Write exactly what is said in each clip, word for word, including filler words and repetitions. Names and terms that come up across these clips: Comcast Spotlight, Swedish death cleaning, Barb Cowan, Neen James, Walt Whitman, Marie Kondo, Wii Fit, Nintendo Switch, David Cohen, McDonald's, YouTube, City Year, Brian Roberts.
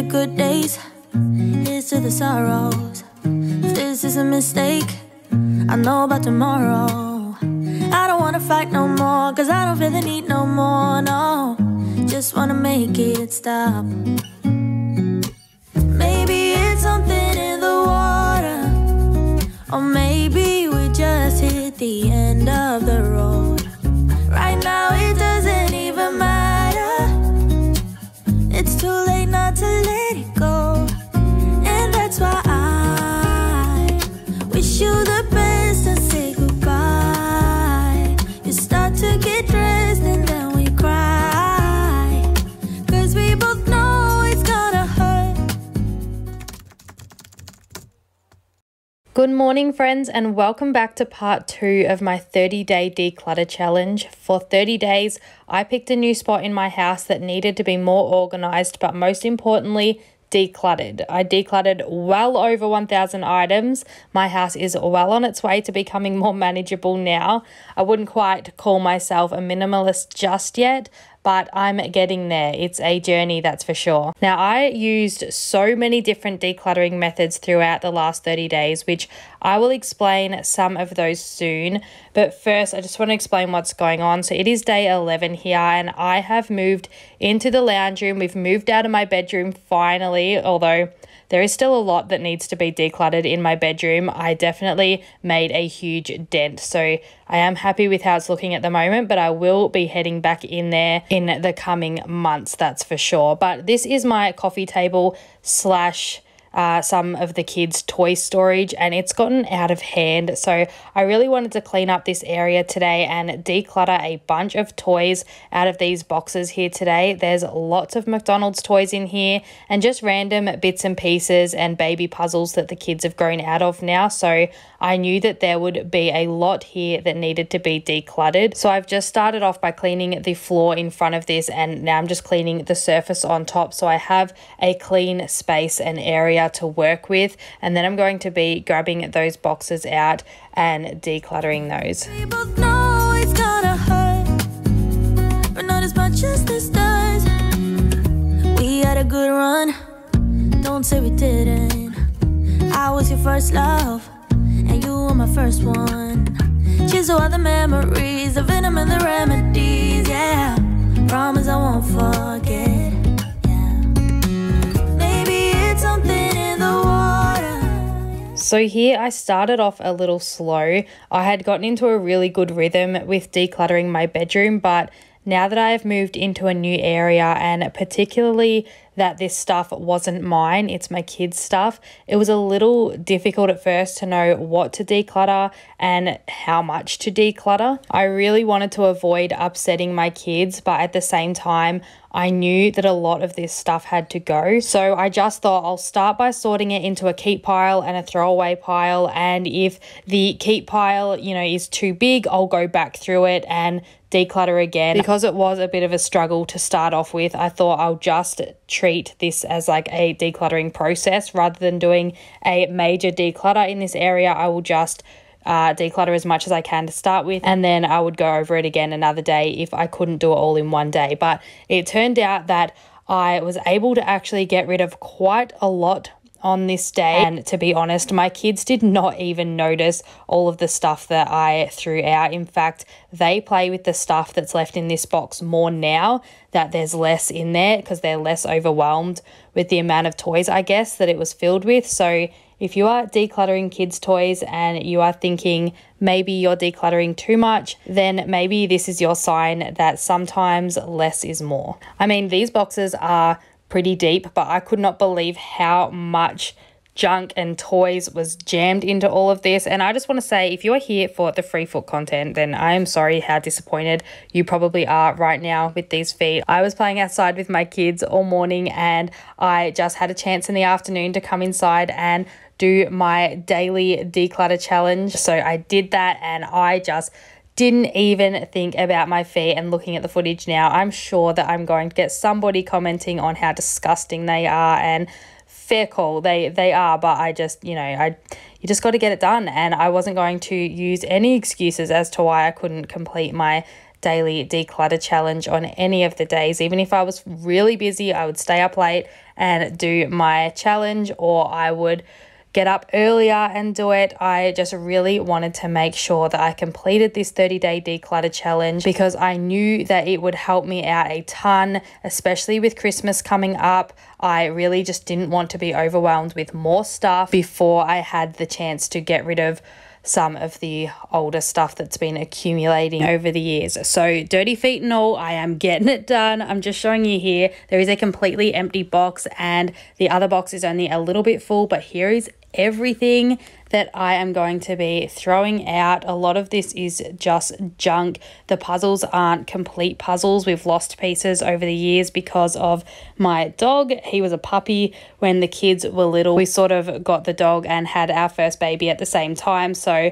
the good days, here's to the sorrows. If this is a mistake, I know about tomorrow. I don't wanna fight no more, cause I don't feel the need no more, no. Just wanna make it stop. Maybe it's something in the water, or maybe we just hit the end of the road. Right now it doesn't even matter, it's too late not to let it go. And that's why I wish you the best and say goodbye. You start to get dressed and then we cry, cause we both know it's gonna hurt. Good morning, friends, and welcome back to part two of my thirty day declutter challenge. For thirty days, I picked a new spot in my house that needed to be more organized, but most importantly, decluttered. I decluttered well over one thousand items. My house is well on its way to becoming more manageable now. I wouldn't quite call myself a minimalist just yet, but I'm getting there. It's a journey, that's for sure. Now, I used so many different decluttering methods throughout the last thirty days, which I will explain some of those soon. But first, I just want to explain what's going on. So it is day eleven here, and I have moved into the lounge room. We've moved out of my bedroom finally, although there is still a lot that needs to be decluttered in my bedroom. I definitely made a huge dent, so I am happy with how it's looking at the moment, but I will be heading back in there in the coming months, that's for sure. But this is my coffee table slash uh, some of the kids' toy storage, and it's gotten out of hand. So I really wanted to clean up this area today and declutter a bunch of toys out of these boxes here today. There's lots of McDonald's toys in here and just random bits and pieces and baby puzzles that the kids have grown out of now. So I knew that there would be a lot here that needed to be decluttered. So I've just started off by cleaning the floor in front of this, and now I'm just cleaning the surface on top so I have a clean space and area to work with. And then I'm going to be grabbing those boxes out and decluttering those. We both know it's gonna hurt, but not as much as this does. We had a good run, don't say we didn't. I was your first love, and you were my first one. Chisel all the memories, the venom and the remedies, yeah. Promise I won't forget, yeah. Maybe it's something in the water. So here I started off a little slow. I had gotten into a really good rhythm with decluttering my bedroom, but now that I have moved into a new area, and particularly that this stuff wasn't mine, it's my kids' stuff, it was a little difficult at first to know what to declutter and how much to declutter. I really wanted to avoid upsetting my kids, but at the same time, I knew that a lot of this stuff had to go. So I just thought I'll start by sorting it into a keep pile and a throwaway pile. And if the keep pile, you know, is too big, I'll go back through it and declutter again. Because it was a bit of a struggle to start off with, I thought I'll just treat this as like a decluttering process rather than doing a major declutter in this area. I will just uh, declutter as much as I can to start with, and then I would go over it again another day if I couldn't do it all in one day. But it turned out that I was able to actually get rid of quite a lot on this day, and to be honest, my kids did not even notice all of the stuff that I threw out. In fact, they play with the stuff that's left in this box more now that there's less in there, because they're less overwhelmed with the amount of toys, I guess, that it was filled with. So if you are decluttering kids' toys and you are thinking maybe you're decluttering too much, then maybe this is your sign that sometimes less is more. I mean, these boxes are pretty deep, but I could not believe how much junk and toys was jammed into all of this. And I just want to say, if you're here for the free foot content, then I am sorry how disappointed you probably are right now with these feet. I was playing outside with my kids all morning, and I just had a chance in the afternoon to come inside and do my daily declutter challenge. So I did that, and I just didn't even think about my feet. And looking at the footage now, I'm sure that I'm going to get somebody commenting on how disgusting they are, and fair call, they they are, but I just, you know, I you just got to get it done, and I wasn't going to use any excuses as to why I couldn't complete my daily declutter challenge on any of the days. Even if I was really busy, I would stay up late and do my challenge, or I would get up earlier and do it. I just really wanted to make sure that I completed this thirty day declutter challenge because I knew that it would help me out a ton, especially with Christmas coming up. I really just didn't want to be overwhelmed with more stuff before I had the chance to get rid of some of the older stuff that's been accumulating over the years. So dirty feet and all, I am getting it done. I'm just showing you here, there is a completely empty box and the other box is only a little bit full, but here is everything that I am going to be throwing out. A lot of this is just junk. The puzzles aren't complete puzzles. We've lost pieces over the years because of my dog. He was a puppy when the kids were little. We sort of got the dog and had our first baby at the same time, so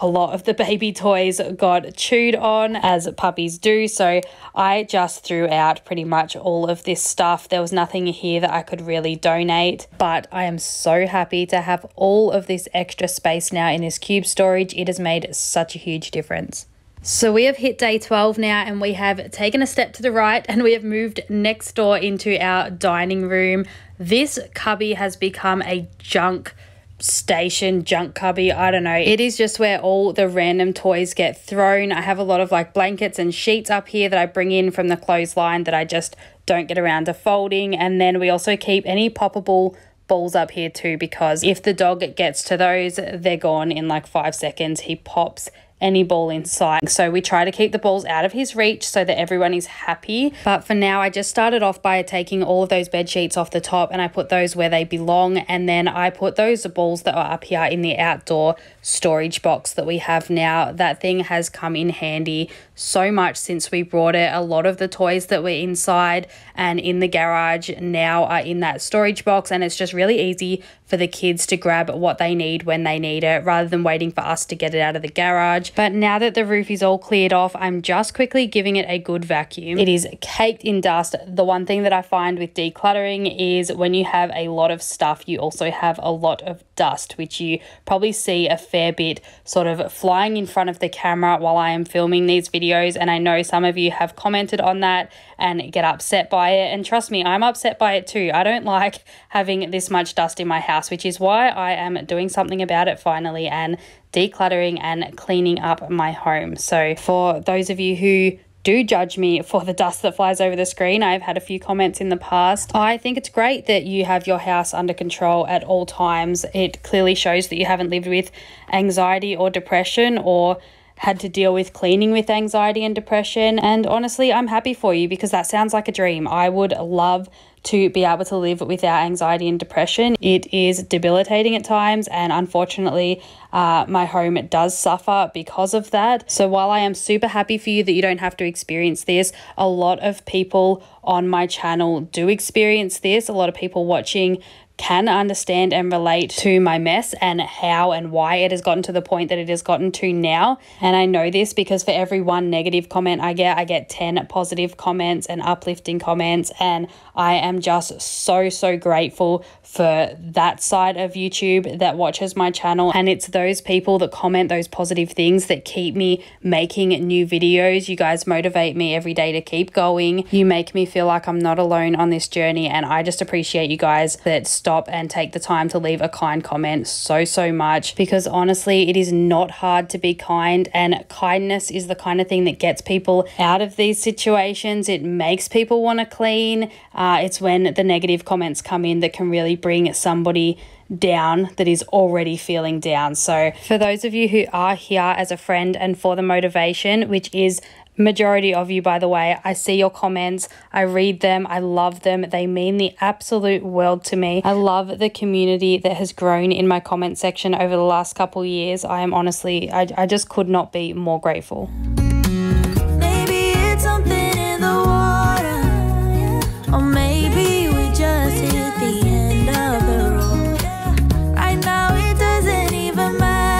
a lot of the baby toys got chewed on, as puppies do, so I just threw out pretty much all of this stuff. There was nothing here that I could really donate, but I am so happy to have all of this extra space now in this cube storage. It has made such a huge difference. So we have hit day twelve now, and we have taken a step to the right and we have moved next door into our dining room. This cubby has become a junk station, junk cubby, I don't know. It is just where all the random toys get thrown. I have a lot of like blankets and sheets up here that I bring in from the clothesline that I just don't get around to folding. And then we also keep any poppable balls up here too, because if the dog gets to those, they're gone in like five seconds. He pops any ball in sight. So we try to keep the balls out of his reach so that everyone is happy. But for now, I just started off by taking all of those bed sheets off the top and I put those where they belong. And then I put those balls that are up here in the outdoor storage box that we have now. That thing has come in handy so much since we brought it. A lot of the toys that were inside and in the garage now are in that storage box, and it's just really easy for the kids to grab what they need when they need it rather than waiting for us to get it out of the garage. But now that the roof is all cleared off, I'm just quickly giving it a good vacuum. It is caked in dust. The one thing that I find with decluttering is when you have a lot of stuff, you also have a lot of dust, which you probably see a fair bit sort of flying in front of the camera while I am filming these videos. And I know some of you have commented on that and get upset by it. And trust me, I'm upset by it too. I don't like having this much dust in my house, which is why I am doing something about it finally and decluttering and cleaning up my home. So for those of you who do judge me for the dust that flies over the screen, I've had a few comments in the past. I think it's great that you have your house under control at all times. It clearly shows that you haven't lived with anxiety or depression or had to deal with cleaning with anxiety and depression. And honestly, I'm happy for you because that sounds like a dream. I would love to be able to live without anxiety and depression. It is debilitating at times, and unfortunately uh, my home does suffer because of that. So while I am super happy for you that you don't have to experience this, a lot of people on my channel do experience this. A lot of people watching can understand and relate to my mess and how and why it has gotten to the point that it has gotten to now. And I know this because for every one negative comment I get, I get ten positive comments and uplifting comments. And I am just so, so grateful for that side of YouTube that watches my channel. And it's those people that comment those positive things that keep me making new videos. You guys motivate me every day to keep going. You make me feel like I'm not alone on this journey. And I just appreciate you guys that stop Stop and take the time to leave a kind comment so, so much, because honestly, it is not hard to be kind, and kindness is the kind of thing that gets people out of these situations. It makes people want to clean. Uh, it's when the negative comments come in that can really bring somebody down that is already feeling down. So for those of you who are here as a friend and for the motivation, which is majority of you, by the way, I see your comments, I read them, I love them. They mean the absolute world to me. I love the community that has grown in my comment section over the last couple years. I am honestly, I, I just could not be more grateful. Maybe it's something in the water, or maybe we just hit the end of the road. Right now it doesn't even matter.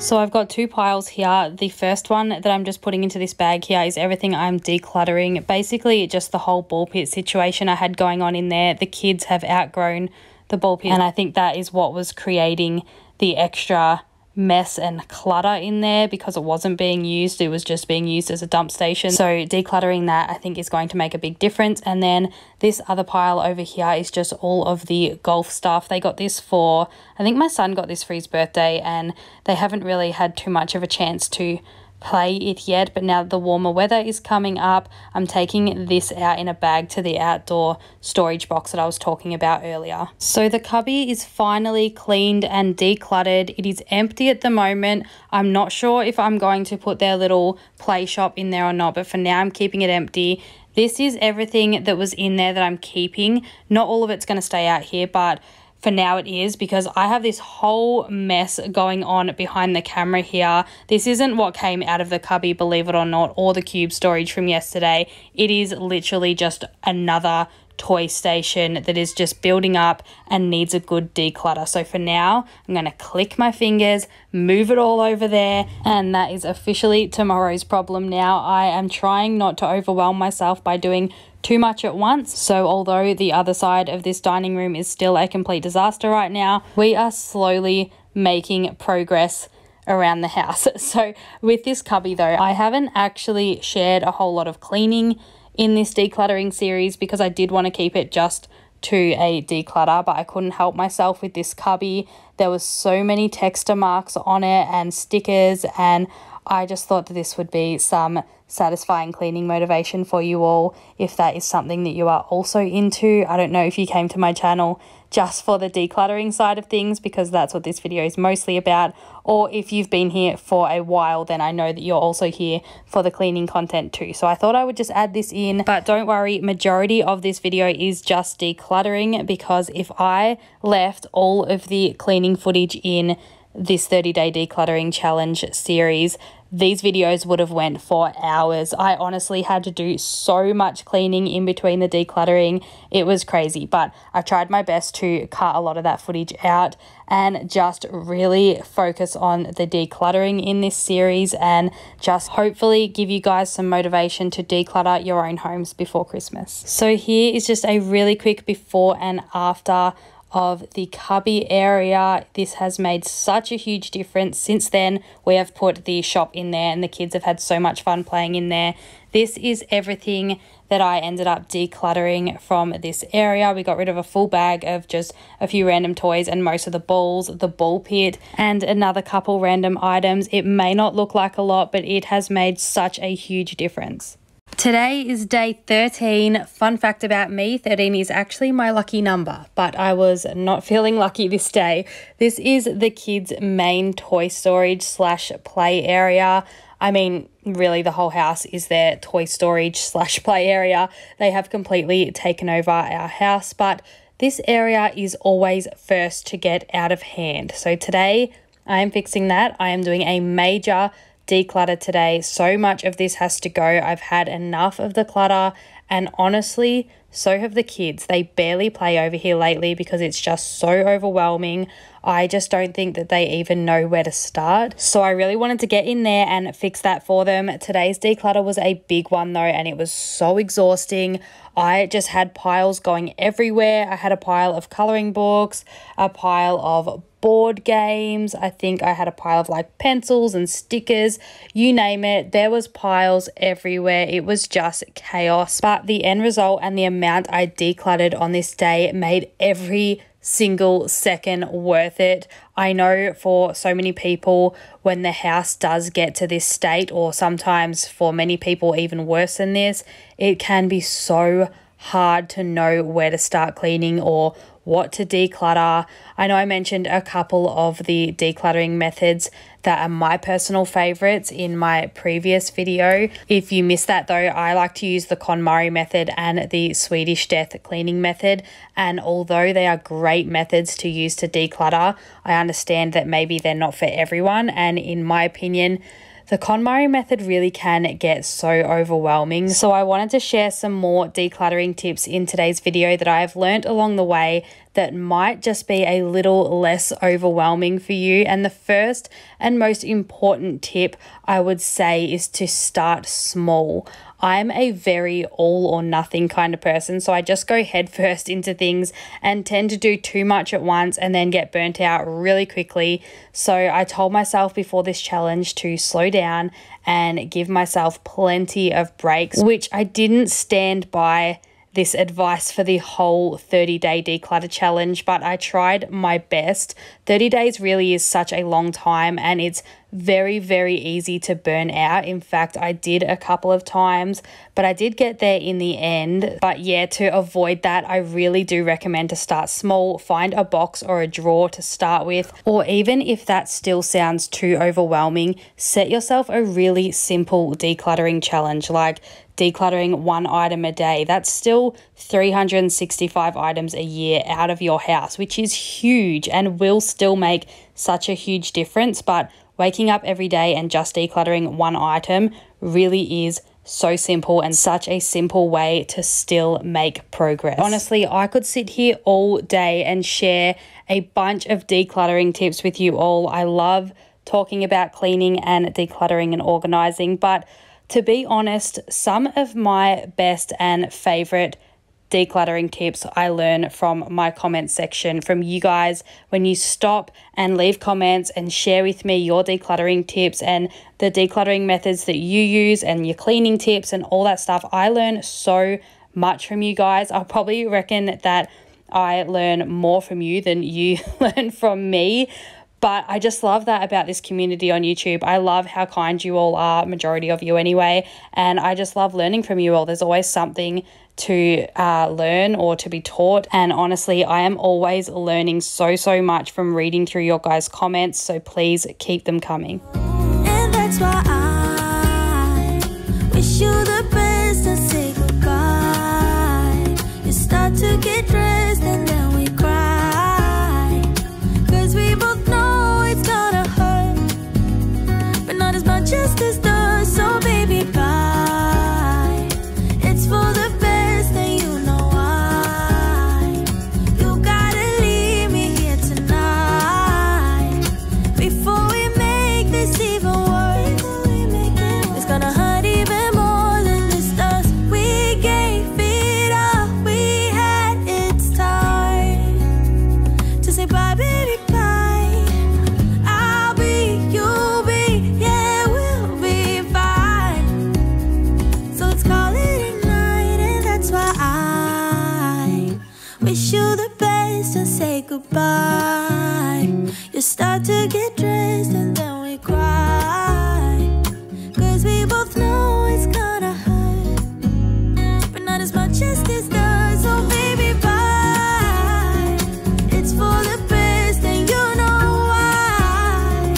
So I've got two piles here. The first one that I'm just putting into this bag here is everything I'm decluttering. Basically, just the whole ball pit situation I had going on in there. The kids have outgrown the ball pit, and I think that is what was creating the extra mess and clutter in there because it wasn't being used. It was just being used as a dump station. So decluttering that I think is going to make a big difference. And then this other pile over here is just all of the golf stuff. They got this for, I think my son got this for his birthday, and they haven't really had too much of a chance to play it yet, but now that the warmer weather is coming up, I'm taking this out in a bag to the outdoor storage box that I was talking about earlier. So the cubby is finally cleaned and decluttered. It is empty at the moment. I'm not sure if I'm going to put their little play shop in there or not, but for now I'm keeping it empty. This is everything that was in there that I'm keeping. Not all of it's going to stay out here, but for now it is, because I have this whole mess going on behind the camera here. This isn't what came out of the cubby, believe it or not, or the cube storage from yesterday. It is literally just another toy station that is just building up and needs a good declutter. So for now, I'm going to click my fingers, move it all over there, and that is officially tomorrow's problem now. I am trying not to overwhelm myself by doing too much at once. So although the other side of this dining room is still a complete disaster right now, we are slowly making progress around the house. So with this cubby though, I haven't actually shared a whole lot of cleaning in this decluttering series because I did want to keep it just to a declutter, but I couldn't help myself with this cubby. There was so many texture marks on it and stickers, and I just thought that this would be some satisfying cleaning motivation for you all if that is something that you are also into. I don't know if you came to my channel just for the decluttering side of things, because that's what this video is mostly about, or if you've been here for a while, then I know that you're also here for the cleaning content too. So I thought I would just add this in, but don't worry, majority of this video is just decluttering, because if I left all of the cleaning footage in this thirty day decluttering challenge series, these videos would have went for hours. I honestly had to do so much cleaning in between the decluttering. It was crazy, but I tried my best to cut a lot of that footage out and just really focus on the decluttering in this series and just hopefully give you guys some motivation to declutter your own homes before Christmas. So here is just a really quick before and after of the cubby area. This has made such a huge difference. Since then, we have put the shop in there and the kids have had so much fun playing in there. This is everything that I ended up decluttering from this area. We got rid of a full bag of just a few random toys and most of the balls, the ball pit, and another couple random items. It may not look like a lot, but it has made such a huge difference. Today is day thirteen. Fun fact about me, thirteen is actually my lucky number, but I was not feeling lucky this day. This is the kids' main toy storage slash play area. I mean, really the whole house is their toy storage slash play area. They have completely taken over our house, but this area is always first to get out of hand. So today I am fixing that. I am doing a major declutter today. So much of this has to go. I've had enough of the clutter, and honestly, so have the kids. They barely play over here lately because it's just so overwhelming. I just don't think that they even know where to start. So I really wanted to get in there and fix that for them. Today's declutter was a big one though, and it was so exhausting. I just had piles going everywhere. I had a pile of coloring books, a pile of board games. I think I had a pile of like pencils and stickers, you name it. There was piles everywhere. It was just chaos. But the end result and the amount I decluttered on this day made every single second worth it. I know for so many people, when the house does get to this state, or sometimes for many people even worse than this, it can be so hard to know where to start cleaning or what to declutter. I know I mentioned a couple of the decluttering methods that are my personal favorites in my previous video. If you missed that though, I like to use the KonMari method and the Swedish Death cleaning method. And although they are great methods to use to declutter, I understand that maybe they're not for everyone. And in my opinion, the KonMari method really can get so overwhelming. So I wanted to share some more decluttering tips in today's video that I have learned along the way that might just be a little less overwhelming for you. And the first and most important tip I would say is to start small. I'm a very all or nothing kind of person, so I just go headfirst into things and tend to do too much at once and then get burnt out really quickly. So I told myself before this challenge to slow down and give myself plenty of breaks, which I didn't stand by this advice for the whole thirty day declutter challenge, but I tried my best. thirty days really is such a long time and it's very, very easy to burn out. In fact, I did a couple of times, but I did get there in the end. But yeah, to avoid that, I really do recommend to start small, find a box or a drawer to start with, or even if that still sounds too overwhelming, set yourself a really simple decluttering challenge, like decluttering one item a day. That's still three hundred sixty-five items a year out of your house, which is huge and will still make such a huge difference. But waking up every day and just decluttering one item really is so simple and such a simple way to still make progress. Honestly, I could sit here all day and share a bunch of decluttering tips with you all. I love talking about cleaning and decluttering and organizing, but to be honest, some of my best and favorite decluttering tips I learn from my comment section, from you guys, when you stop and leave comments and share with me your decluttering tips and the decluttering methods that you use and your cleaning tips and all that stuff. I learn so much from you guys. I probably reckon that I learn more from you than you learn from me. But I just love that about this community on YouTube. I love how kind you all are, majority of you anyway. And I just love learning from you all. There's always something to uh, learn or to be taught. And honestly, I am always learning so, so much from reading through your guys' comments. So please keep them coming. And that's why I wish you the best and say goodbye. You start to get dressed and then we cry. Cause we both know just as though, so baby bye. It's for the best and you know why. You gotta leave me here tonight before we make this even worse. It's gonna hurt even more than this does. We gave it up, we had its time to say bye baby bye. Wish you the best and say goodbye. You start to get dressed and then we cry. Cause we both know it's gonna hurt, but not as much as this does. So baby bye. It's for the best and you know why.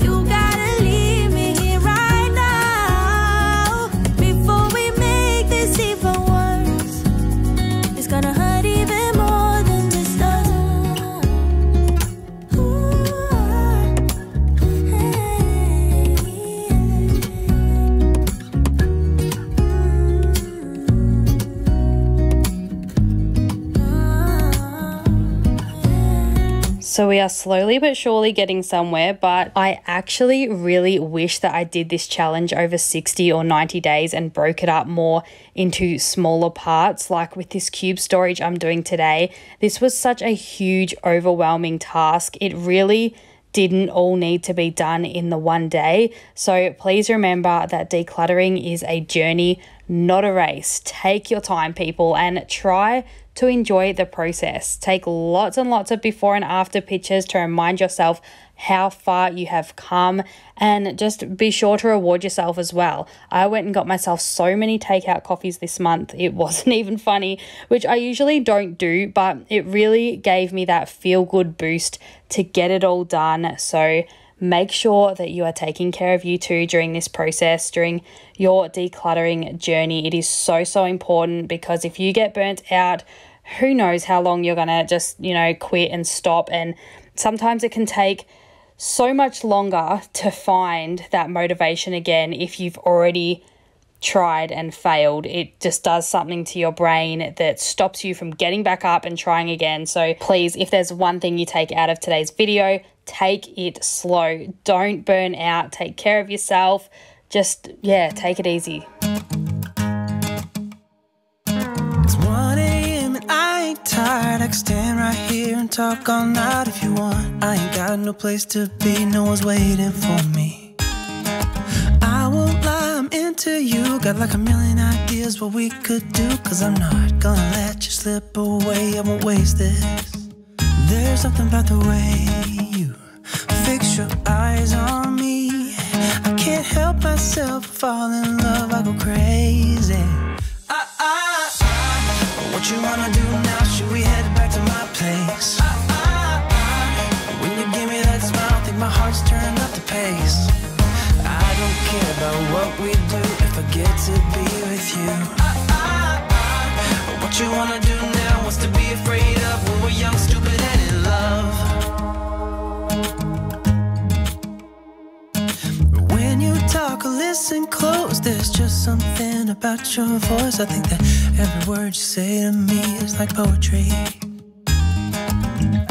You gotta leave me here right now before we make this even worse. It's gonna hurt even . So we are slowly but surely getting somewhere, but I actually really wish that I did this challenge over sixty or ninety days and broke it up more into smaller parts. Like with this cube storage I'm doing today, this was such a huge, overwhelming task. It really didn't all need to be done in the one day. So please remember that decluttering is a journey, not a race. Take your time, people, and try to enjoy the process. Take lots and lots of before and after pictures to remind yourself how far you have come, and just be sure to reward yourself as well. I went and got myself so many takeout coffees this month, it wasn't even funny, which I usually don't do, but it really gave me that feel-good boost to get it all done. So make sure that you are taking care of you too during this process, during your decluttering journey. It is so, so important, because if you get burnt out, who knows how long you're gonna just, you know, quit and stop. And sometimes it can take so much longer to find that motivation again if you've already tried and failed. It just does something to your brain that stops you from getting back up and trying again. So please, if there's one thing you take out of today's video, take it slow. Don't burn out. Take care of yourself. Just, yeah, take it easy. can stand right here and talk all night if you want. I ain't got no place to be, no one's waiting for me. I won't lie, I'm into you. Got like a million ideas what we could do, cause I'm not gonna let you slip away. I won't waste this. There's something about the way you fix your eyes on me. I can't help myself, fall in love, I go crazy. I, I, I, what you wanna do now? Should we head back to my place? I, I, I, when you give me that smile, I think my heart's turned up the pace. I don't care about what we do if I get to be with you. I, I, I, what you wanna do now? What's to be afraid of when we're young, stupid, and in love? When you talk, listen close. There's just something about your voice. I think that every word you say to me is like poetry.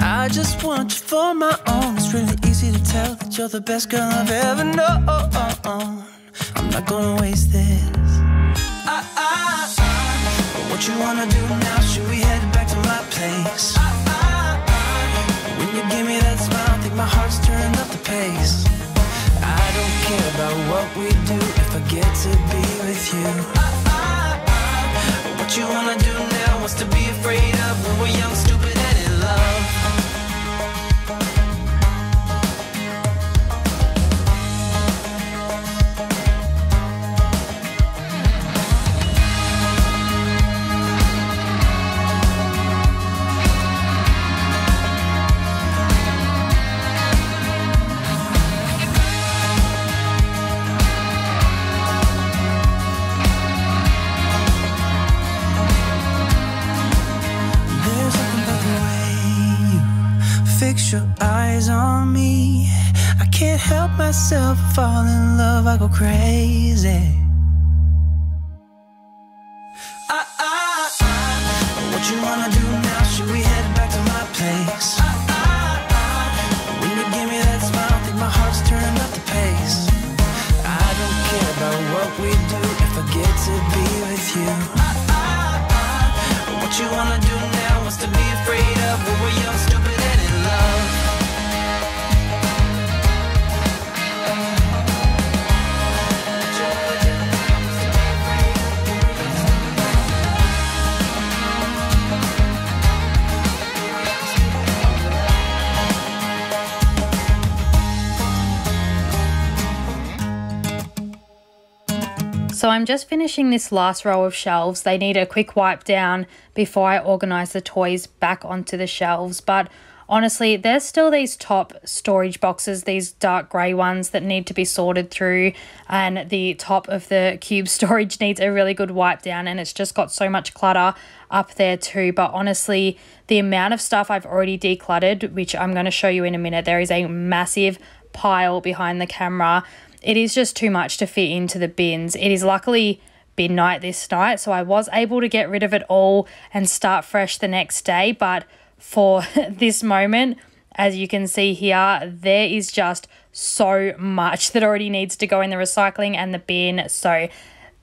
I just want you for my own. It's really easy to tell that you're the best girl I've ever known. I'm not gonna waste this. I, I, I, what you wanna do now? Should we head back to my place? I, I, I, when you give me that smile, I think my heart's turned up the pace. I don't care about what we do if I get to be with you. I, I, I, what you wanna do now? What's to be afraid of when we're young, stupid, and in love? Fix your eyes on me. I can't help myself, fall in love, I go crazy. I, I, I, what you wanna do now? Should we head back to my place? I, I, I, when you give me that smile, I think my heart's turned up the pace. I don't care about what we do if I get to be with you. I, I, I, what you wanna do now? What's to be afraid of when we're young, stupid, and in love? So I'm just finishing this last row of shelves. They need a quick wipe down before I organise the toys back onto the shelves. But honestly, there's still these top storage boxes, these dark grey ones that need to be sorted through. And the top of the cube storage needs a really good wipe down. And it's just got so much clutter up there too. But honestly, the amount of stuff I've already decluttered, which I'm going to show you in a minute, there is a massive pile behind the camera. It is just too much to fit into the bins. It is luckily bin night this night, so I was able to get rid of it all and start fresh the next day. But for this moment, as you can see here, there is just so much that already needs to go in the recycling and the bin. So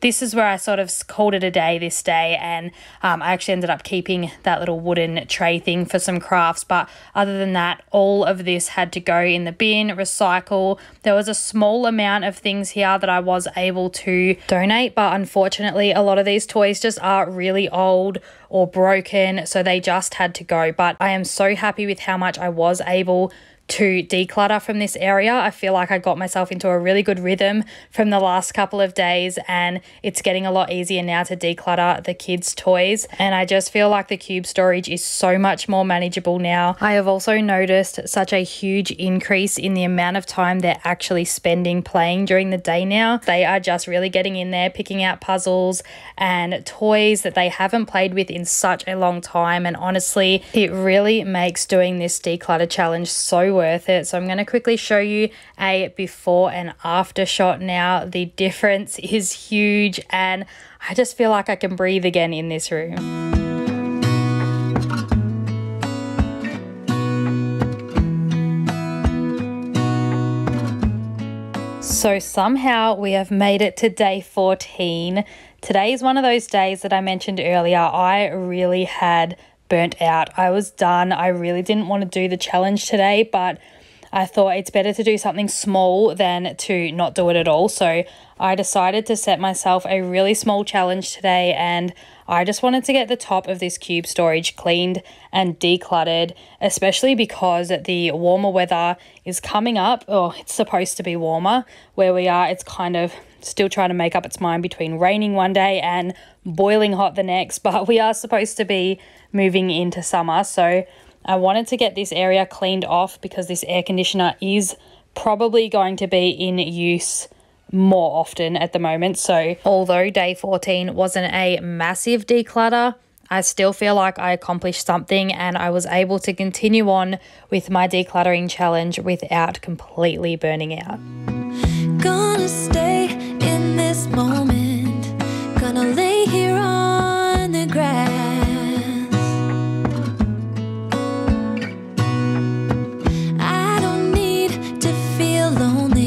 this is where I sort of called it a day this day, and um, I actually ended up keeping that little wooden tray thing for some crafts. But other than that, all of this had to go in the bin, recycle. There was a small amount of things here that I was able to donate, but unfortunately a lot of these toys just are really old or broken, so they just had to go. But I am so happy with how much I was able to declutter from this area. I feel like I got myself into a really good rhythm from the last couple of days, and it's getting a lot easier now to declutter the kids' toys. And I just feel like the cube storage is so much more manageable now. I have also noticed such a huge increase in the amount of time they're actually spending playing during the day now. They are just really getting in there, picking out puzzles and toys that they haven't played with in such a long time. And honestly, it really makes doing this declutter challenge so worth it. So I'm going to quickly show you a before and after shot now. The difference is huge, and I just feel like I can breathe again in this room. So somehow we have made it to day fourteen. Today is one of those days that I mentioned earlier. I really had burnt out. I was done. I really didn't want to do the challenge today, but I thought it's better to do something small than to not do it at all. So I decided to set myself a really small challenge today, and I just wanted to get the top of this cube storage cleaned and decluttered, especially because the warmer weather is coming up. Oh, it's supposed to be warmer where we are. It's kind of still trying to make up its mind between raining one day and boiling hot the next, but we are supposed to be moving into summer. So I wanted to get this area cleaned off because this air conditioner is probably going to be in use more often at the moment. So although day fourteen wasn't a massive declutter, I still feel like I accomplished something, and I was able to continue on with my decluttering challenge without completely burning out. Gonna stay in this moment, gonna lay here on the grass. I don't need to feel lonely.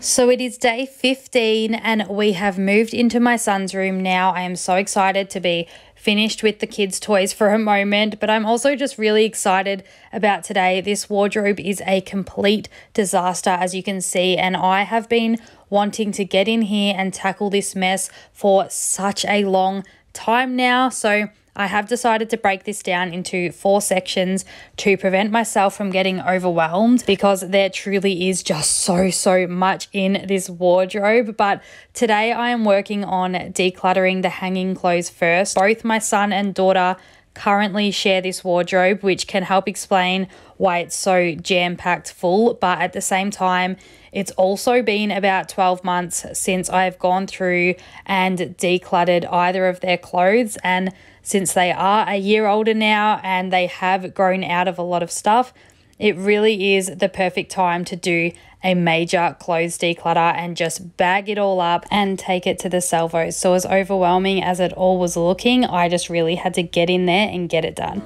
So it is day fifteen and we have moved into my son's room now. I am so excited to be finished with the kids' toys for a moment, but I'm also just really excited about today. This wardrobe is a complete disaster, as you can see, and I have been wanting to get in here and tackle this mess for such a long time now. So I have decided to break this down into four sections to prevent myself from getting overwhelmed, because there truly is just so, so much in this wardrobe. But today I am working on decluttering the hanging clothes first. Both my son and daughter currently share this wardrobe, which can help explain why it's so jam-packed full, but at the same time it's also been about twelve months since I've gone through and decluttered either of their clothes, and since they are a year older now and they have grown out of a lot of stuff, it really is the perfect time to do a major clothes declutter and just bag it all up and take it to the salvos. So as overwhelming as it all was looking, I just really had to get in there and get it done.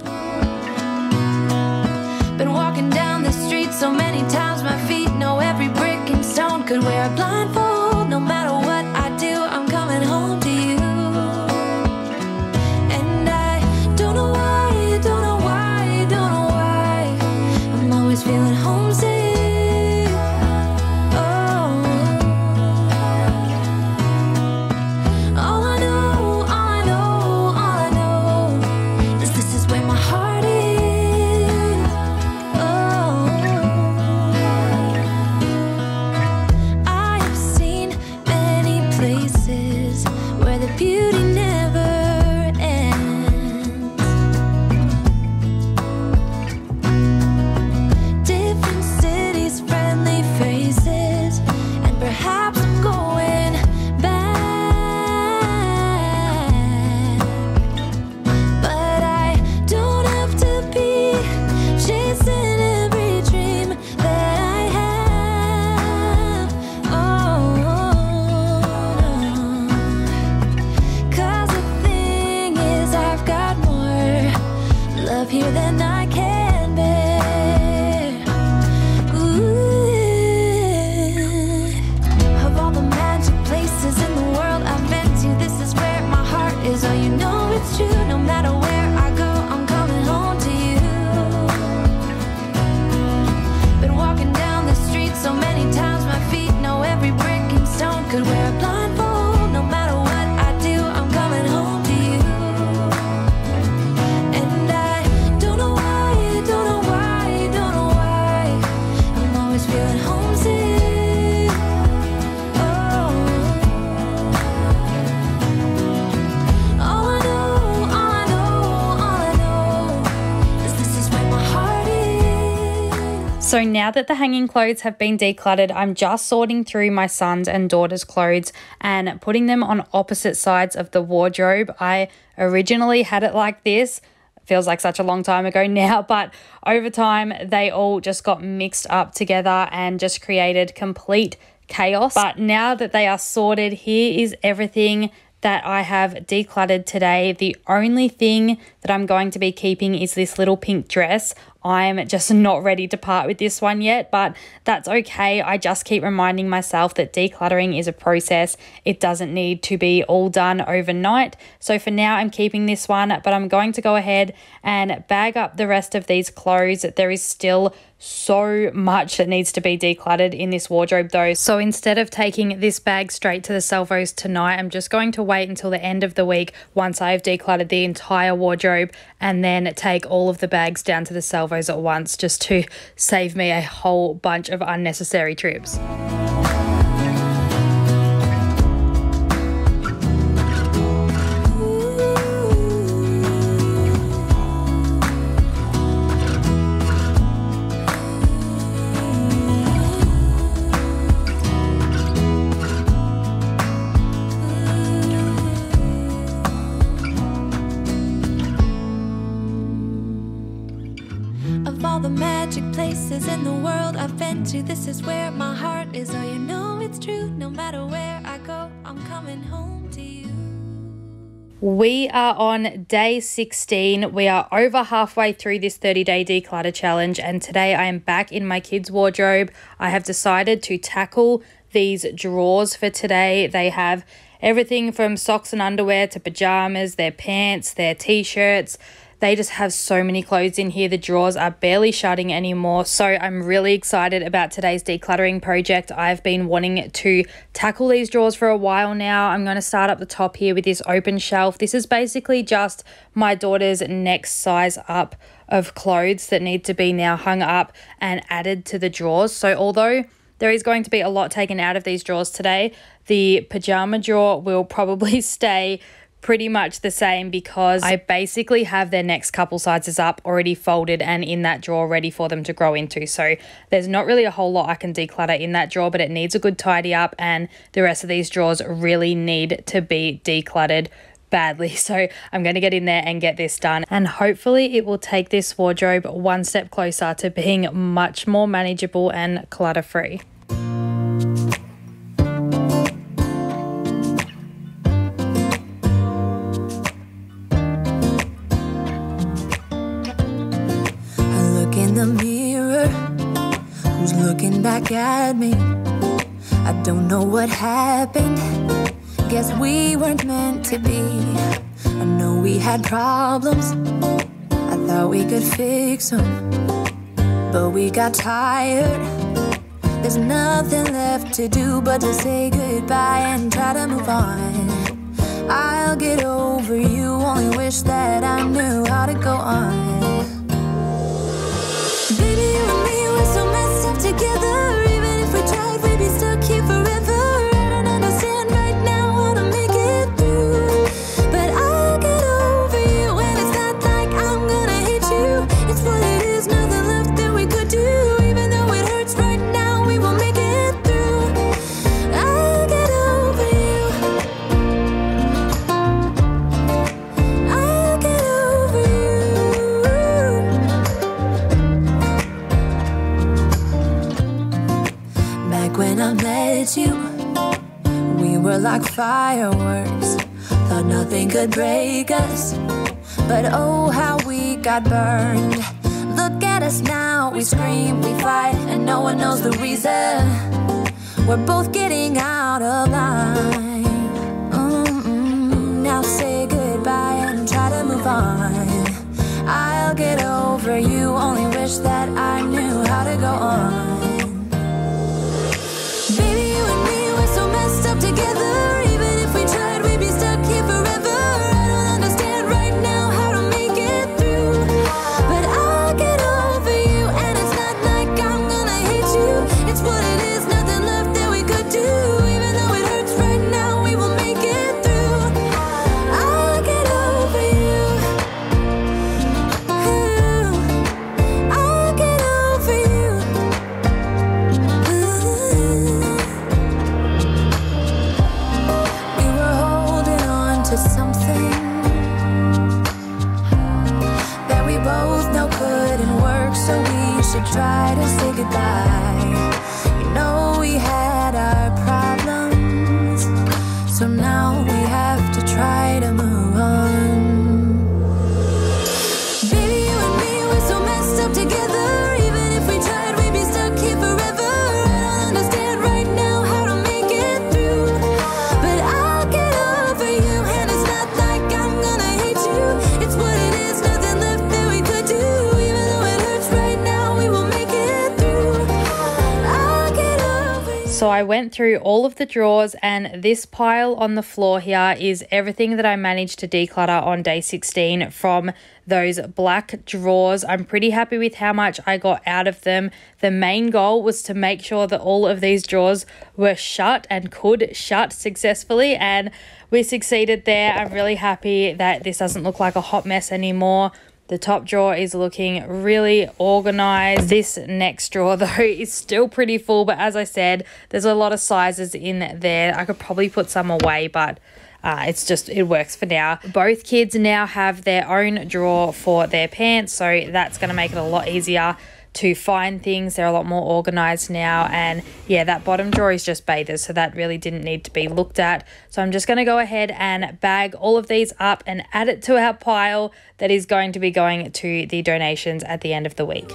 Been walking down the street so many times, my feet know every brick and stone, could wear a blindfold. No matter what I do, I'm coming home to you. And I don't know why, don't know why, don't know why, I'm always feeling homesick. So now that the hanging clothes have been decluttered, I'm just sorting through my son's and daughter's clothes and putting them on opposite sides of the wardrobe. I originally had it like this. Feels like such a long time ago now, but over time they all just got mixed up together and just created complete chaos. But now that they are sorted, here is everything that I have decluttered today. The only thing that I'm going to be keeping is this little pink dress. I'm just not ready to part with this one yet, but that's okay. I just keep reminding myself that decluttering is a process. It doesn't need to be all done overnight. So for now, I'm keeping this one, but I'm going to go ahead and bag up the rest of these clothes. There is still so much that needs to be decluttered in this wardrobe though. So instead of taking this bag straight to the Salvos tonight, I'm just going to wait until the end of the week once I've decluttered the entire wardrobe and then take all of the bags down to the Salvos at once, just to save me a whole bunch of unnecessary trips. This is where my heart is, oh you know it's true, no matter where I go, I'm coming home to you. We are on day sixteen. We are over halfway through this thirty day declutter challenge, and today I am back in my kids' wardrobe. I have decided to tackle these drawers for today. They have everything from socks and underwear to pajamas, their pants, their t-shirts. They just have so many clothes in here. The drawers are barely shutting anymore. So I'm really excited about today's decluttering project. I've been wanting to tackle these drawers for a while now. I'm going to start up the top here with this open shelf. This is basically just my daughter's next size up of clothes that need to be now hung up and added to the drawers. So although there is going to be a lot taken out of these drawers today, the pajama drawer will probably stay pretty much the same because I basically have their next couple sizes up already folded and in that drawer ready for them to grow into. So there's not really a whole lot I can declutter in that drawer, but it needs a good tidy up, and the rest of these drawers really need to be decluttered badly. So I'm going to get in there and get this done, and hopefully it will take this wardrobe one step closer to being much more manageable and clutter-free. Back at me, I don't know what happened. Guess we weren't meant to be. I know we had problems, I thought we could fix them, but we got tired. There's nothing left to do but to say goodbye and try to move on. I'll get over you, only wish that I knew how to go on. Together, even if we tried, we'd be stuck here forever. I don't understand right now how to make it through, but I'll get over you. And it's not like I'm gonna hit you, it's what it is, nothing left that we could do. Even though it hurts right now, we will make it through. I'll get over you, I'll get over you. When I met you, we were like fireworks, thought nothing could break us, but oh how we got burned. Look at us now, we scream, we fight, and no one knows the reason. We're both getting out of line. Mm-mm. Now say goodbye and try to move on. I'll get over you, only wish that I knew how to go on. Together, even if we tried, we'd be stuck here forever. I don't understand right now how to make it through, but I'll get over you. And it's not like I'm gonna hate you, it's what it is, nothing left that we could do. Even though it hurts right now, we will make it through. I'll get over you. Ooh, I'll get over you. So I went through all of the drawers, and this pile on the floor here is everything that I managed to declutter on day sixteen from those black drawers. I'm pretty happy with how much I got out of them. The main goal was to make sure that all of these drawers were shut and could shut successfully, and we succeeded there. I'm really happy that this doesn't look like a hot mess anymore. The top drawer is looking really organized. This next drawer though is still pretty full, but as I said, there's a lot of sizes in there. I could probably put some away, but Uh, it's just, it works for now. Both kids now have their own drawer for their pants, so that's going to make it a lot easier to find things. They're a lot more organized now. And yeah, that bottom drawer is just bathers, so that really didn't need to be looked at. So I'm just going to go ahead and bag all of these up and add it to our pile that is going to be going to the donations at the end of the week.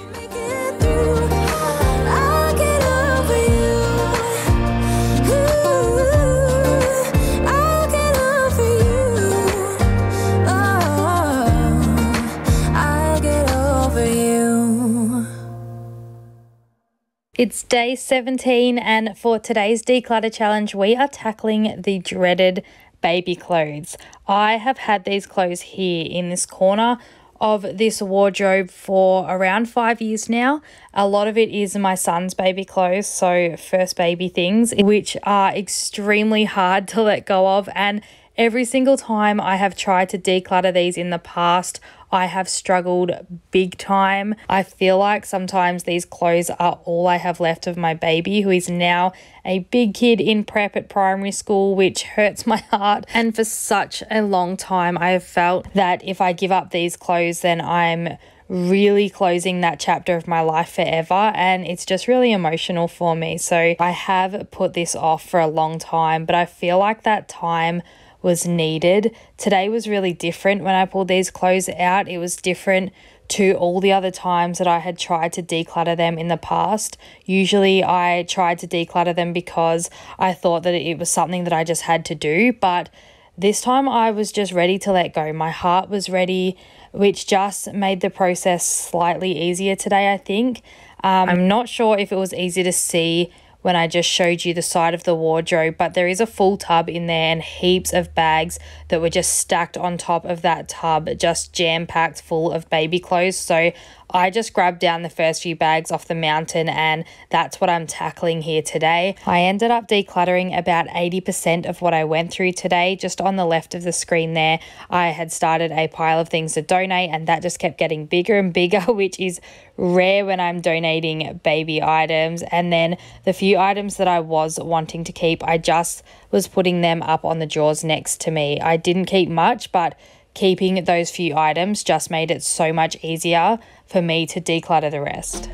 It's day seventeen, and for today's declutter challenge, we are tackling the dreaded baby clothes. I have had these clothes here in this corner of this wardrobe for around five years now. A lot of it is my son's baby clothes, so first baby things, which are extremely hard to let go of, and every single time I have tried to declutter these in the past, I have struggled big time. I feel like sometimes these clothes are all I have left of my baby, who is now a big kid in prep at primary school, which hurts my heart. And for such a long time, I have felt that if I give up these clothes, then I'm really closing that chapter of my life forever, and it's just really emotional for me. So I have put this off for a long time, but I feel like that time was needed. Today was really different. When I pulled these clothes out, it was different to all the other times that I had tried to declutter them in the past. Usually I tried to declutter them because I thought that it was something that I just had to do, but this time I was just ready to let go. My heart was ready, which just made the process slightly easier today, I think. Um, I'm not sure if it was easy to see when I just showed you the side of the wardrobe, but there is a full tub in there and heaps of bags that were just stacked on top of that tub, just jam-packed full of baby clothes. So I just grabbed down the first few bags off the mountain, and that's what I'm tackling here today. I ended up decluttering about eighty percent of what I went through today. Just on the left of the screen there, I had started a pile of things to donate, and that just kept getting bigger and bigger, which is rare when I'm donating baby items. And then the few items that I was wanting to keep, I just was putting them up on the drawers next to me. I didn't keep much, but keeping those few items just made it so much easier for me to declutter the rest.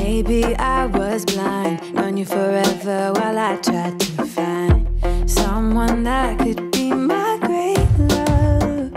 Maybe I was blind, known you forever while I tried to find someone that could be my great love.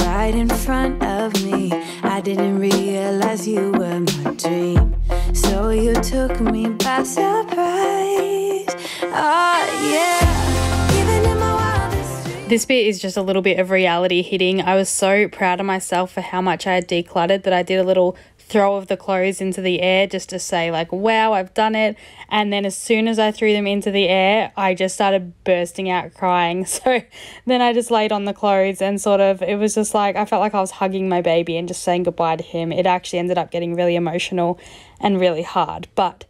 Right in front of me, I didn't realize you were my dream, so you took me by surprise. Oh yeah, even in my wildest dreams. This bit is just a little bit of reality hitting. I was so proud of myself for how much I had decluttered that I did a little throw of the clothes into the air just to say, like, wow, I've done it. And then as soon as I threw them into the air, I just started bursting out crying. So then I just laid on the clothes and sort of, it was just like, I felt like I was hugging my baby and just saying goodbye to him. It actually ended up getting really emotional and really hard, but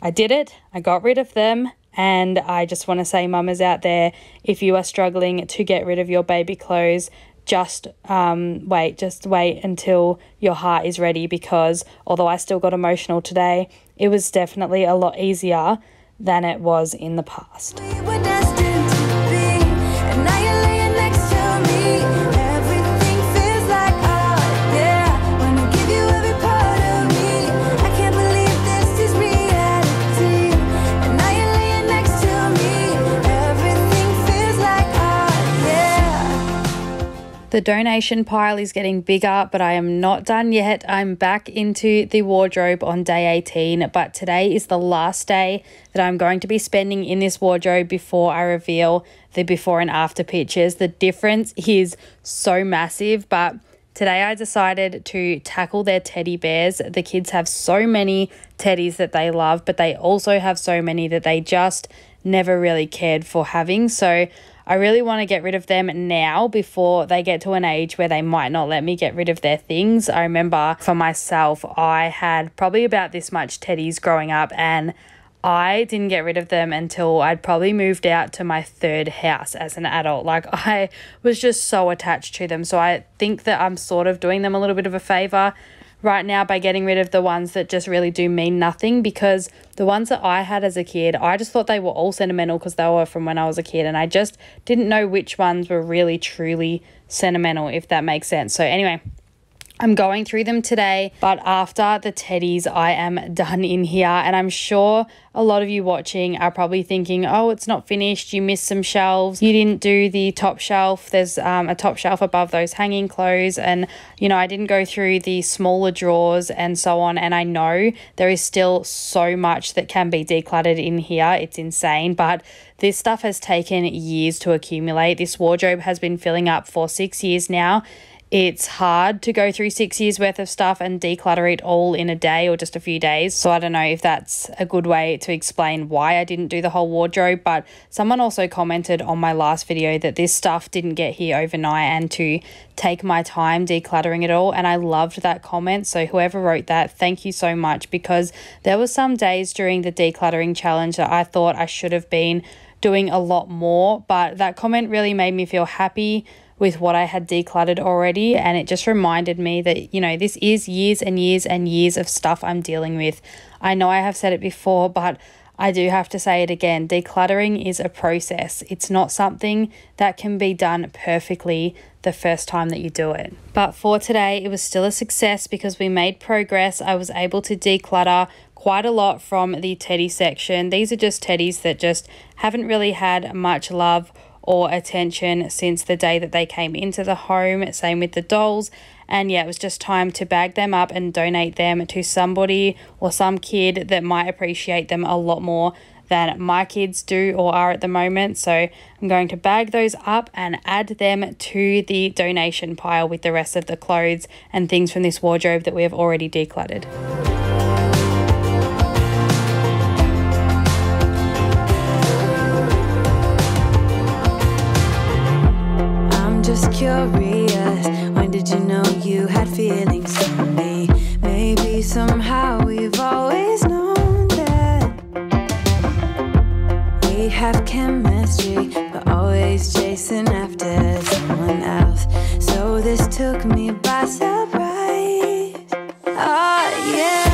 I did it. I got rid of them. And I just want to say, mamas out there, if you are struggling to get rid of your baby clothes, just um, wait, just wait until your heart is ready, because although I still got emotional today, it was definitely a lot easier than it was in the past. The donation pile is getting bigger, but I am not done yet. I'm back into the wardrobe on day eighteen, but today is the last day that I'm going to be spending in this wardrobe before I reveal the before and after pictures. The difference is so massive, but today I decided to tackle their teddy bears. The kids have so many teddies that they love, but they also have so many that they just never really cared for having. So I really want to get rid of them now before they get to an age where they might not let me get rid of their things. I remember for myself, I had probably about this much teddies growing up, and I didn't get rid of them until I'd probably moved out to my third house as an adult. Like, I was just so attached to them. So I think that I'm sort of doing them a little bit of a favor right now by getting rid of the ones that just really do mean nothing, because the ones that I had as a kid, I just thought they were all sentimental because they were from when I was a kid, and I just didn't know which ones were really truly sentimental, if that makes sense. So anyway, I'm going through them today, but after the teddies, I am done in here. And I'm sure a lot of you watching are probably thinking, oh, it's not finished. You missed some shelves. You didn't do the top shelf. There's um, a top shelf above those hanging clothes. And, you know, I didn't go through the smaller drawers and so on. And I know there is still so much that can be decluttered in here. It's insane. But this stuff has taken years to accumulate. This wardrobe has been filling up for six years now. It's hard to go through six years worth of stuff and declutter it all in a day or just a few days. So I don't know if that's a good way to explain why I didn't do the whole wardrobe, but someone also commented on my last video that this stuff didn't get here overnight and to take my time decluttering it all. And I loved that comment. So whoever wrote that, thank you so much, because there were some days during the decluttering challenge that I thought I should have been doing a lot more, but that comment really made me feel happy with what I had decluttered already, and it just reminded me that, you know, this is years and years and years of stuff I'm dealing with. I know I have said it before, but I do have to say it again. Decluttering is a process. It's not something that can be done perfectly the first time that you do it. But for today, it was still a success because we made progress. I was able to declutter quite a lot from the teddy section. These are just teddies that just haven't really had much love or attention since the day that they came into the home. Same with the dolls. And yeah, it was just time to bag them up and donate them to somebody or some kid that might appreciate them a lot more than my kids do or are at the moment. So I'm going to bag those up and add them to the donation pile with the rest of the clothes and things from this wardrobe that we have already decluttered. Just curious, when did you know you had feelings for me? Maybe somehow we've always known that we have chemistry, but always chasing after someone else. So this took me by surprise. Oh yeah.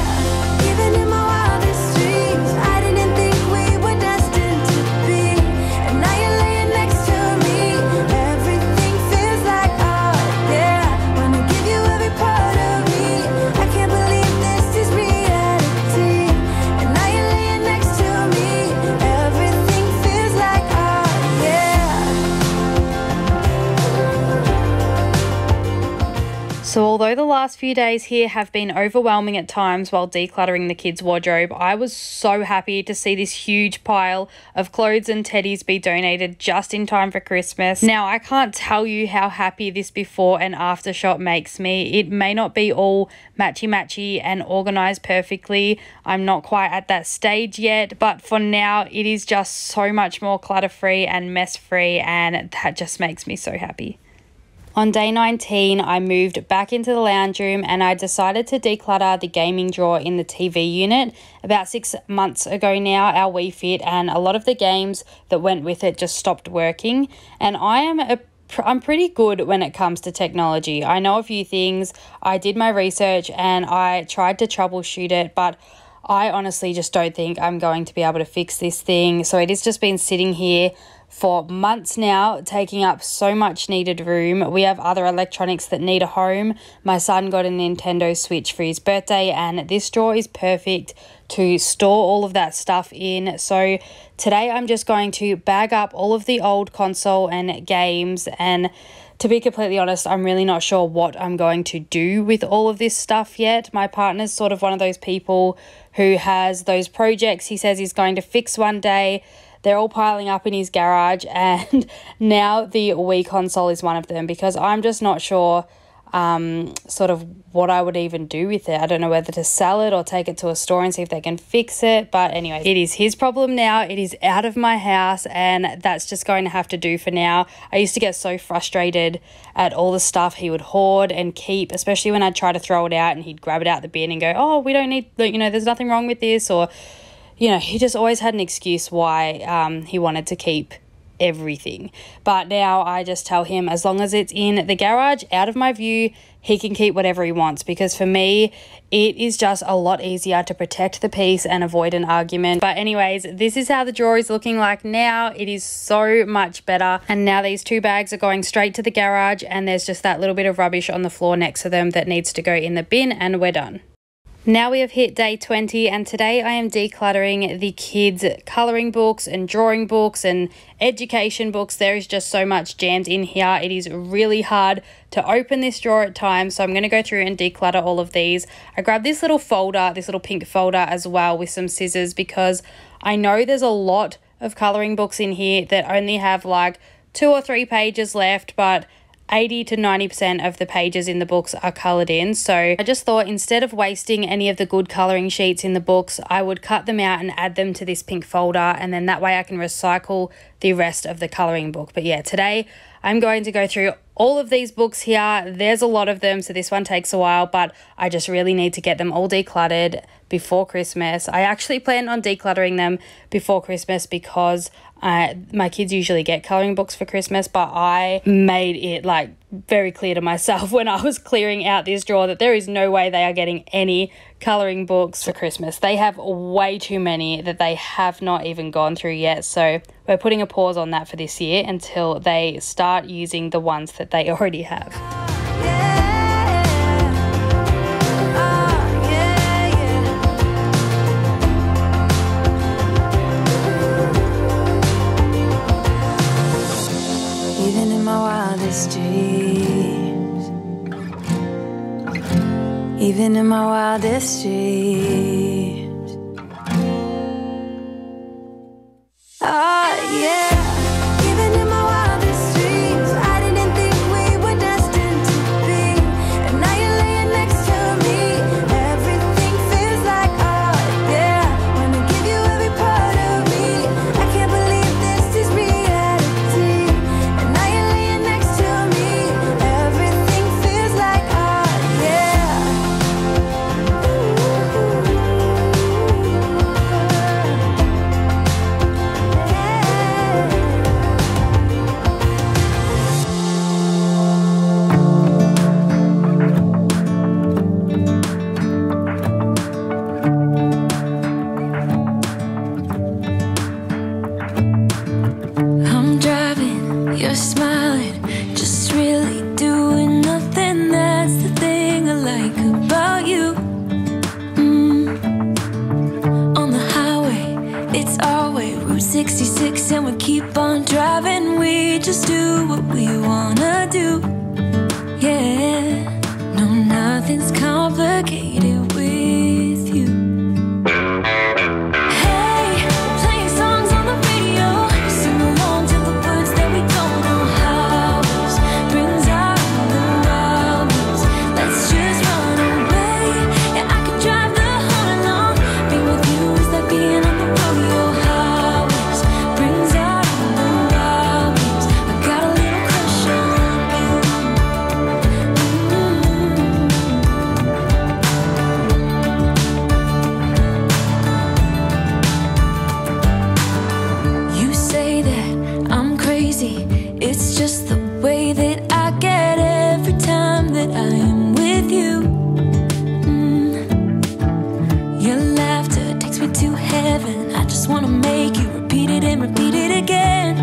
So although the last few days here have been overwhelming at times while decluttering the kids' wardrobe, I was so happy to see this huge pile of clothes and teddies be donated just in time for Christmas. Now, I can't tell you how happy this before and after shot makes me. It may not be all matchy-matchy and organised perfectly. I'm not quite at that stage yet, but for now, it is just so much more clutter-free and mess-free, and that just makes me so happy. On day nineteen, I moved back into the lounge room and I decided to declutter the gaming drawer in the T V unit. About six months ago now, our Wii Fit and a lot of the games that went with it just stopped working. And I am a I'm pretty good when it comes to technology. I know a few things. I did my research and I tried to troubleshoot it, but I honestly just don't think I'm going to be able to fix this thing. So it has just been sitting here for months now, taking up so much needed room. We have other electronics that need a home. My son got a Nintendo Switch for his birthday, and this drawer is perfect to store all of that stuff in. So today I'm just going to bag up all of the old console and games, and to be completely honest, I'm really not sure what I'm going to do with all of this stuff yet. My partner's sort of one of those people who has those projects he says he's going to fix one day. They're all piling up in his garage, and now the Wii console is one of them, because I'm just not sure um, sort of what I would even do with it. I don't know whether to sell it or take it to a store and see if they can fix it. But anyway, it is his problem now. It is out of my house, and that's just going to have to do for now. I used to get so frustrated at all the stuff he would hoard and keep, especially when I'd try to throw it out and he'd grab it out the bin and go, oh, we don't need, you know, there's nothing wrong with this, or, you know, he just always had an excuse why um, he wanted to keep everything. But now I just tell him, as long as it's in the garage, out of my view, he can keep whatever he wants, because for me it is just a lot easier to protect the peace and avoid an argument. But anyways, this is how the drawer is looking like now. It is so much better, and now these two bags are going straight to the garage, and there's just that little bit of rubbish on the floor next to them that needs to go in the bin, and we're done. Now we have hit day twenty, and today I am decluttering the kids' colouring books and drawing books and education books. There is just so much jammed in here. It is really hard to open this drawer at times, so I'm going to go through and declutter all of these. I grabbed this little folder, this little pink folder as well, with some scissors, because I know there's a lot of colouring books in here that only have like two or three pages left, but eighty to ninety percent of the pages in the books are coloured in. So I just thought, instead of wasting any of the good colouring sheets in the books, I would cut them out and add them to this pink folder, and then that way I can recycle the rest of the colouring book. But yeah, today I'm going to go through all of these books here. There's a lot of them, so this one takes a while, but I just really need to get them all decluttered before Christmas. I actually plan on decluttering them before Christmas, because uh, my kids usually get colouring books for Christmas, but I made it like very clear to myself when I was clearing out this drawer that there is no way they are getting any colouring books for Christmas. They have way too many that they have not even gone through yet, so we're putting a pause on that for this year until they start using the ones that they already have. Yeah. Dreams. Even in my wildest dreams. Oh yeah, even in my wildest dreams, I didn't think we were destined to be. And now you're laying next to me, everything feels like oh yeah. When I give you every part of me, I can't believe this is reality. And now you're laying next everything feels like oh yeah. I'm driving, you're smiling, just really doing nothing. That's the thing I like about you. Mm. On the highway, it's our way, Route sixty-six, and we keep on driving. We just do what we wanna do. Yeah, no, nothing's complicated with you. Heaven, I just wanna make you repeat it and repeat it again.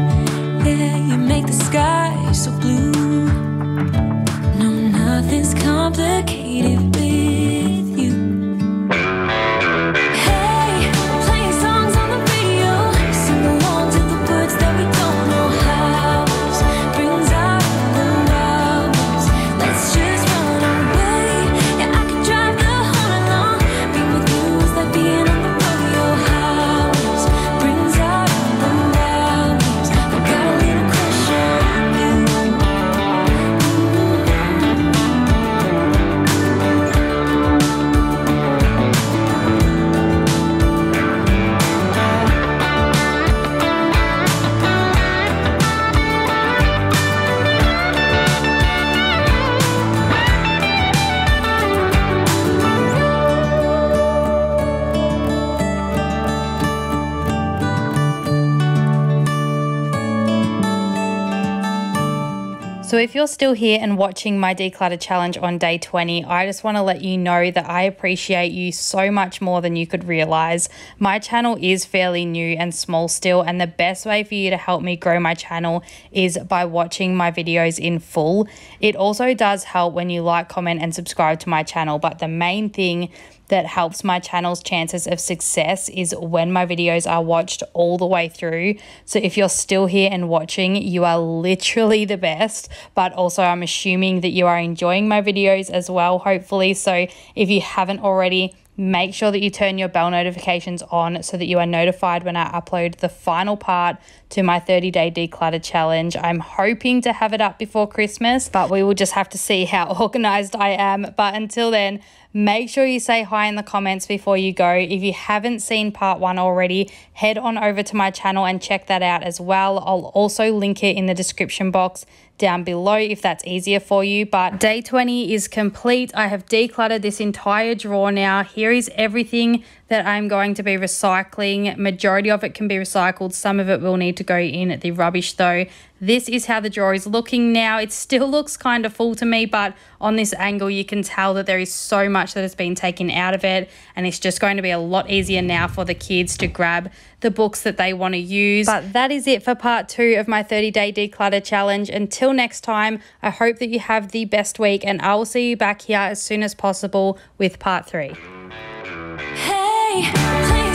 So if you're still here and watching my declutter challenge on day twenty, I just want to let you know that I appreciate you so much more than you could realize. My channel is fairly new and small still, and the best way for you to help me grow my channel is by watching my videos in full. It also does help when you like, comment and subscribe to my channel, but the main thing that helps my channel's chances of success is when my videos are watched all the way through. So if you're still here and watching, you are literally the best, but also I'm assuming that you are enjoying my videos as well, hopefully. So if you haven't already, make sure that you turn your bell notifications on so that you are notified when I upload the final part to my thirty day declutter challenge. I'm hoping to have it up before Christmas, but we will just have to see how organized I am. But until then, make sure you say hi in the comments before you go. If you haven't seen part one already, head on over to my channel and check that out as well. I'll also link it in the description box down below if that's easier for you. But day twenty is complete. I have decluttered this entire drawer now. Here is everything that I'm going to be recycling. Majority of it can be recycled. Some of it will need to go in at the rubbish though. This is how the drawer is looking now. It still looks kind of full to me, but on this angle you can tell that there is so much that has been taken out of it, and it's just going to be a lot easier now for the kids to grab the books that they want to use. But that is it for part two of my thirty day declutter challenge. Until next time, I hope that you have the best week, and I will see you back here as soon as possible with part three. Hey, please.